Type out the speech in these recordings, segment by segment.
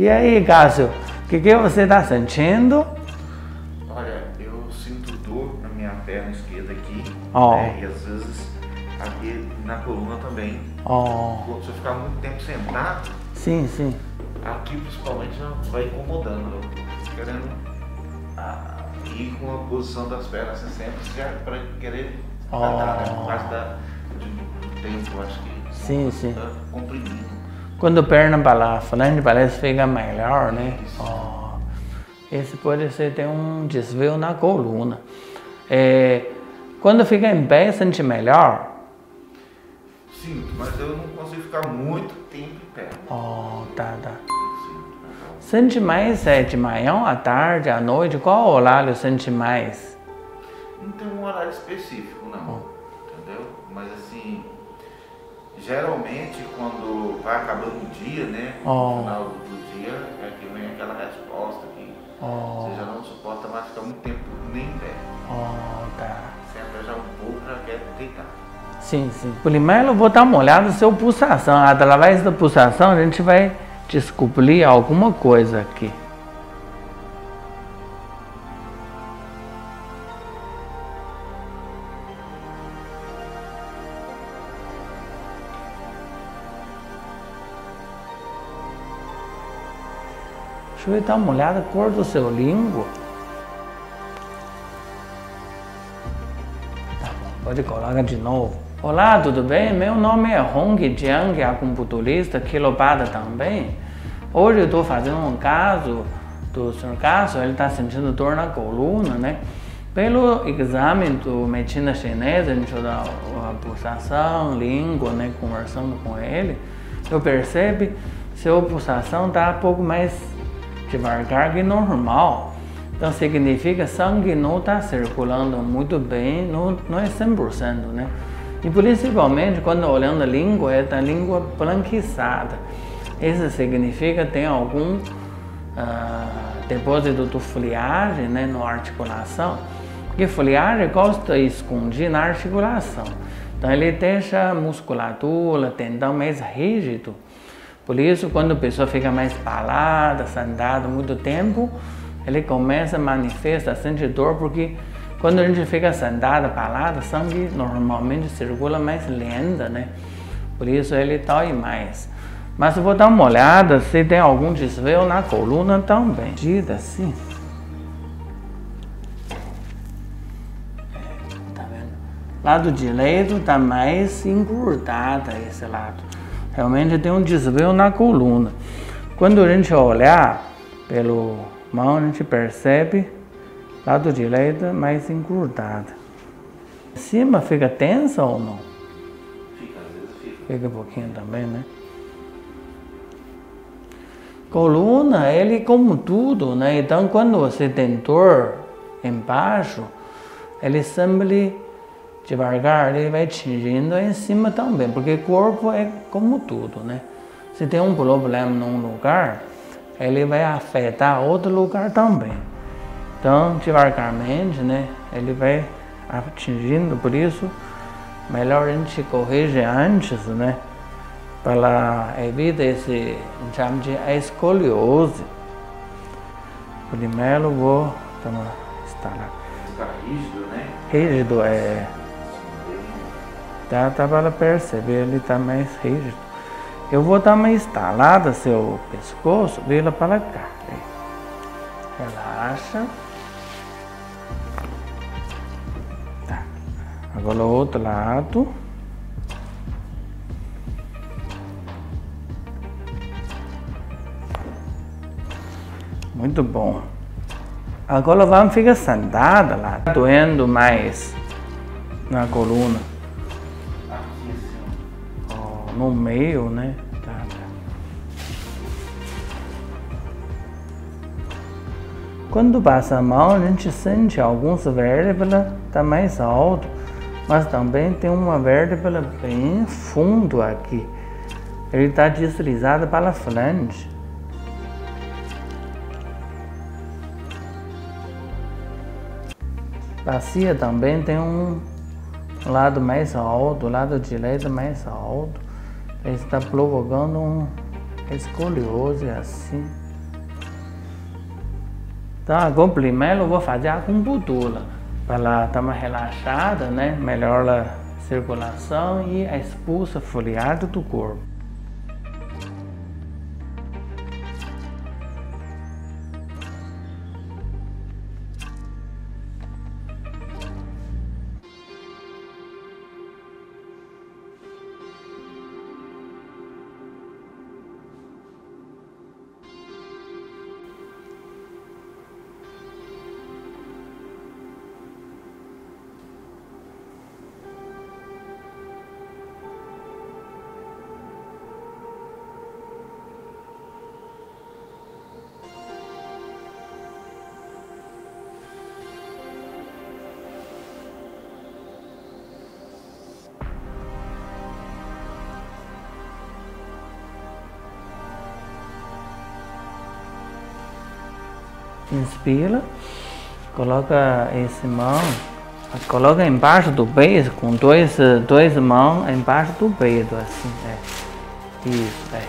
E aí, Cássio, o que você está sentindo? Olha, eu sinto dor na minha perna esquerda aqui, né? E às vezes aqui na coluna também. Se eu ficar muito tempo sentado, sim. Aqui principalmente vai incomodando. Querendo ir com a posição das pernas assim, sempre para querer tratar, né? Por causa do tempo, acho que sim. Tá comprimindo. Quando a perna falando parece fica melhor, né? Esse pode ser ter um desvio na coluna. Quando fica em pé, sente melhor? Sim, mas eu não consigo ficar muito tempo em pé. Tá. Sente mais de manhã, à tarde, à noite? Qual horário sente mais? Não tem um horário específico, não. Entendeu? Mas assim, geralmente quando vai acabando o dia, né, no final do dia, é que vem aquela resposta que você já não suporta mais ficar muito tempo nem em pé. Você aperta um pouco, já quer deitar. Sim. Primeiro eu vou dar uma olhada no seu pulsação. Através da pulsação a gente vai descobrir alguma coisa aqui. Deixa eu dar uma olhada a cor do seu língua. Tá bom, pode colocar de novo. Olá, tudo bem? Meu nome é Hong Jiang, acupunturista, quilopata também. Hoje eu estou fazendo um caso do Sr. Cássio, ele está sentindo dor na coluna, né? Pelo exame do medicina chinesa, a gente dá a pulsação, língua, né? Conversando com ele, eu percebo que sua pulsação está um pouco mais devagar que normal, então significa que sangue não está circulando muito bem, não é 100%, né? E principalmente quando olhando a língua, é da língua branquiçada. Isso significa que tem algum depósito de friagem, né, na articulação, porque friagem gosta de esconder na articulação, então ele deixa a musculatura, tendão mais rígido. Por isso, quando a pessoa fica mais parada, sentada muito tempo, ele começa a manifestar, sente dor, porque quando a gente fica sentada, parada, sangue normalmente circula mais lenta, né? Por isso ele dói mais. Mas eu vou dar uma olhada se tem algum desvio na coluna também. Diga assim. Tá vendo? Lado direito tá mais encurtado esse lado. Realmente tem um desvio na coluna. Quando a gente olhar pelo mão, a gente percebe lado direito mais encurtado. Em cima fica tensa ou não? Fica, às vezes fica. Fica um pouquinho também, né? Coluna, ele como tudo, né? Então quando você tem dor embaixo, ele sempre devagar, ele vai atingindo em cima também, porque o corpo é como tudo, né? Se tem um problema num lugar, ele vai afetar outro lugar também. Então, devagarmente, né? Ele vai atingindo, por isso, melhor a gente corrigir antes, né? Para evitar esse, chama de escoliose. Primeiro vou instalar. Está rígido, né? Rígido, é. Dá para perceber, ele está mais rígido. Eu vou dar uma estalada no seu pescoço, vira para cá. Relaxa. Tá. Agora o outro lado. Muito bom. Agora vamos ficar sentada lá. Tá doendo mais na coluna. No meio, né? Tá. Quando passa a mão, a gente sente alguns vértebras tá mais alto, mas também tem uma vértebra bem fundo aqui. Ele está deslizado para frente. Bacia também tem um lado mais alto, lado direito mais alto. Ele está provocando um escoliose assim. Então agora primeiro eu vou fazer a acupuntura, para ela dar uma relaxada, né? Melhora a circulação e expulsa a folhada do corpo. Inspira, coloca esse mão, coloca embaixo do peito, com duas mãos embaixo do peito, assim, é. Isso, é.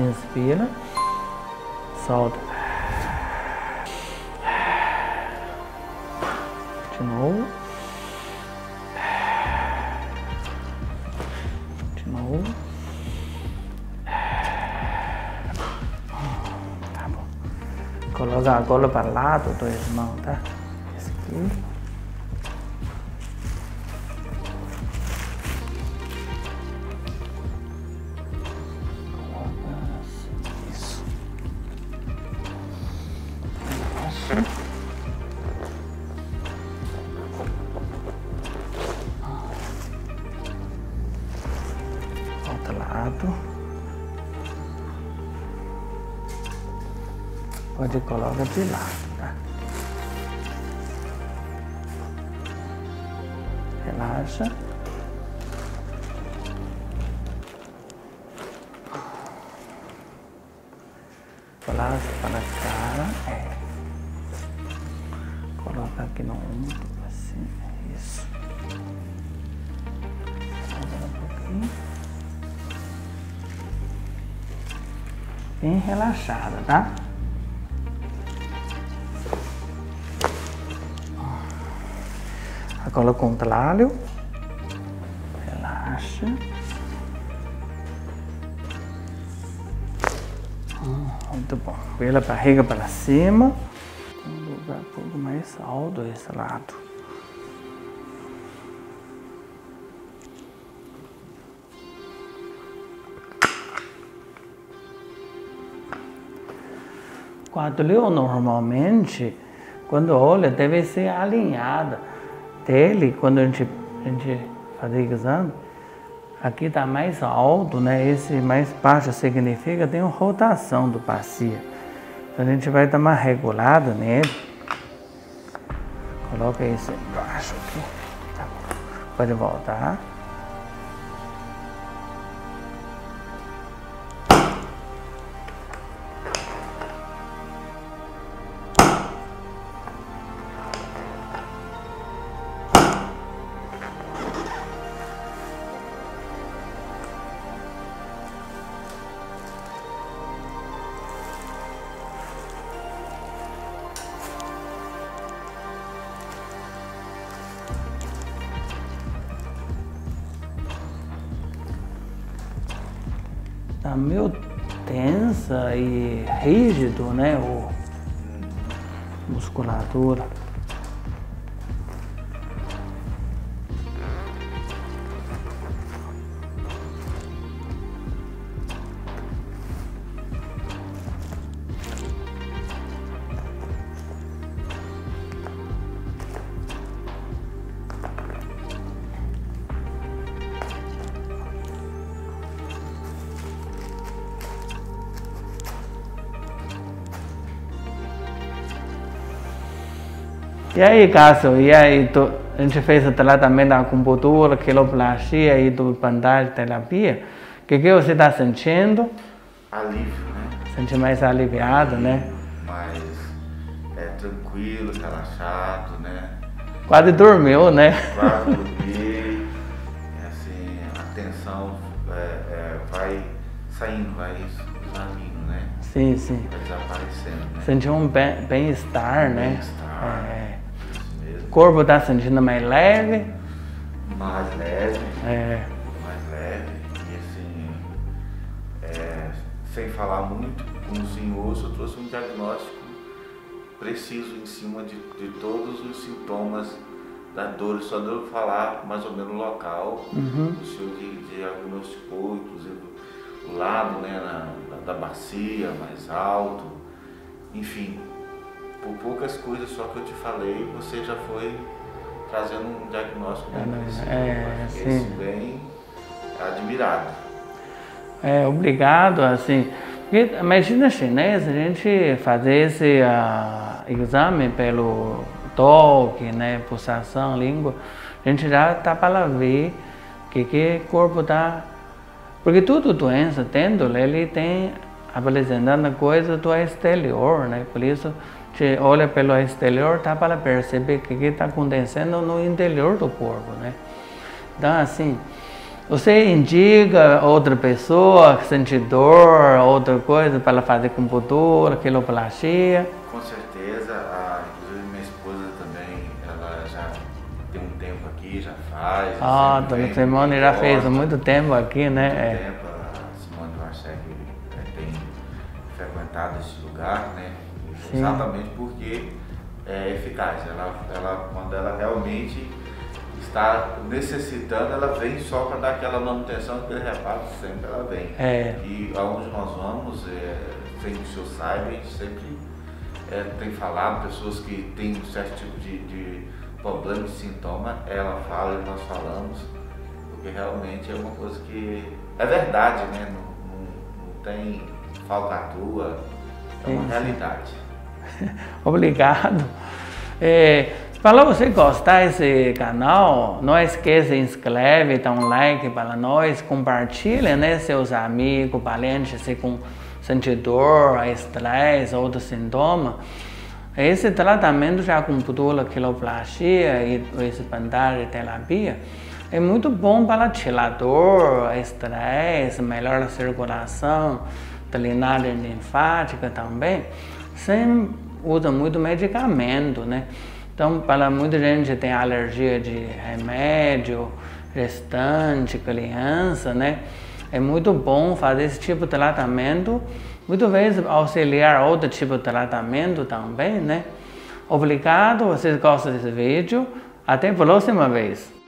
Inspira, solta. De novo. De novo. Coloca agora para o lado do irmão, tá? Esse aqui. Coloca isso. Outro lado. Pode colocar de lado, tá? Relaxa. Coloca para a cara. É. Coloca aqui no ombro, assim. Isso. Agora um pouquinho. Bem relaxada, tá? Agora o contrário, relaxa, muito bom, pela barriga para cima, um lugar um pouco mais alto esse lado, quadril normalmente, quando olha deve ser alinhada. Dele, quando a gente faz exame, aqui está mais alto, né? Esse mais baixo significa que tem uma rotação do bacia. Então a gente vai dar uma regulada nele. Coloca esse embaixo aqui. Tá bom. Pode voltar. Tá meio tensa e rígido, né? O musculatura. E aí, Cássio, e aí, a gente fez o tratamento da acupuntura, quiroplastia e do bandagem terapia. O que você está sentindo? Alívio, né? Sente mais aliviado, né? Mais tranquilo, relaxado, né? Quase dormiu, né? Quase dormi. Assim, a tensão vai saindo, vai examindo, né? Sim, sim. Vai desaparecendo, né? Sentir um bem-estar, né? Bem-estar, é. O corpo tá sentindo mais leve. Mais leve. É. Mais leve. E assim, é, sem falar muito com o senhor, eu trouxe um diagnóstico preciso em cima de todos os sintomas da dor. Só devo falar mais ou menos o local. Uhum. O senhor diagnosticou, inclusive, o lado, né, da bacia, mais alto. Enfim, por poucas coisas só que eu te falei, você já foi trazendo um diagnóstico bem preciso. É, fiquei assim, bem admirado. É, obrigado, assim. Porque a medicina chinesa, a gente fazer esse exame pelo toque, né, pulsação, língua, a gente já tá para ver o que o corpo tá. Porque toda doença, tendo, ele tem apresentando coisa do exterior, né? Por isso, te olha pelo exterior, tá para perceber o que tá acontecendo no interior do corpo, né? Então, assim, você indica outra pessoa que sente dor, outra coisa, para fazer computador, quiroplastia? Com certeza, inclusive minha esposa também, ela já tem um tempo aqui, já faz. Ah, dona Simone já fez há muito tempo aqui, né? Muito tempo, a Simone tem frequentado esse lugar, né? Sim. Exatamente porque é eficaz, quando ela realmente está necessitando, ela vem só para dar aquela manutenção, aquele reparo, sempre ela vem. É. E aonde nós vamos, sem que o senhor saiba, a gente sempre tem falado, pessoas que têm um certo tipo de problema, de sintoma, ela fala e nós falamos, porque realmente é uma coisa que é verdade, né? Não tem falcatrua, é uma realidade. Obrigado. Para você gostar desse canal, não esqueça, inscreve, dá um like para nós, compartilha, né, seus amigos, parentes, se com sentidor, estresse, outros sintomas. Esse tratamento já com quiroplastia e esse bandagem terapia é muito bom para tirar dor, estresse, melhora a circulação, drenagem linfática também, sem usar muito medicamento, né? Então, para muita gente tem alergia de remédio, gestante, criança, né? É muito bom fazer esse tipo de tratamento. Muitas vezes auxiliar outro tipo de tratamento também, né? Obrigado, vocês gostam desse vídeo. Até a próxima vez.